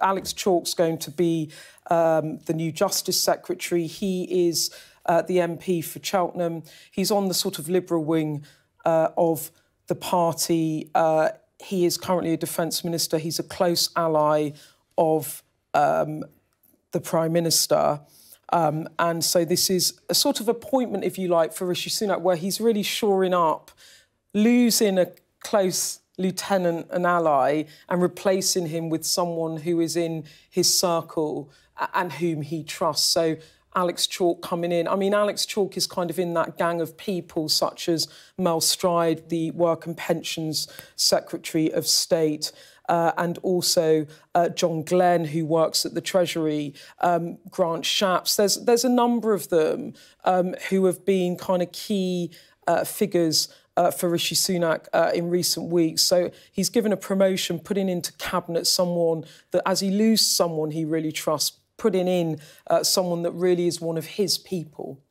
Alex Chalk's going to be the new Justice Secretary. He is the MP for Cheltenham. He's on the sort of liberal wing of the party. He is currently a Defence Minister. He's a close ally of the Prime Minister. And so this is a sort of appointment, if you like, for Rishi Sunak, where he's really shoring up, losing a close lieutenant, an ally, and replacing him with someone who is in his circle and whom he trusts. So Alex Chalk coming in. I mean, Alex Chalk is kind of in that gang of people such as Mel Stride, the Work and Pensions Secretary of State, and also John Glenn, who works at the Treasury, Grant Shapps. There's a number of them who have been kind of key figures for Rishi Sunak in recent weeks. So he's given a promotion, putting into cabinet someone that, as he loses someone he really trusts, putting in someone that really is one of his people.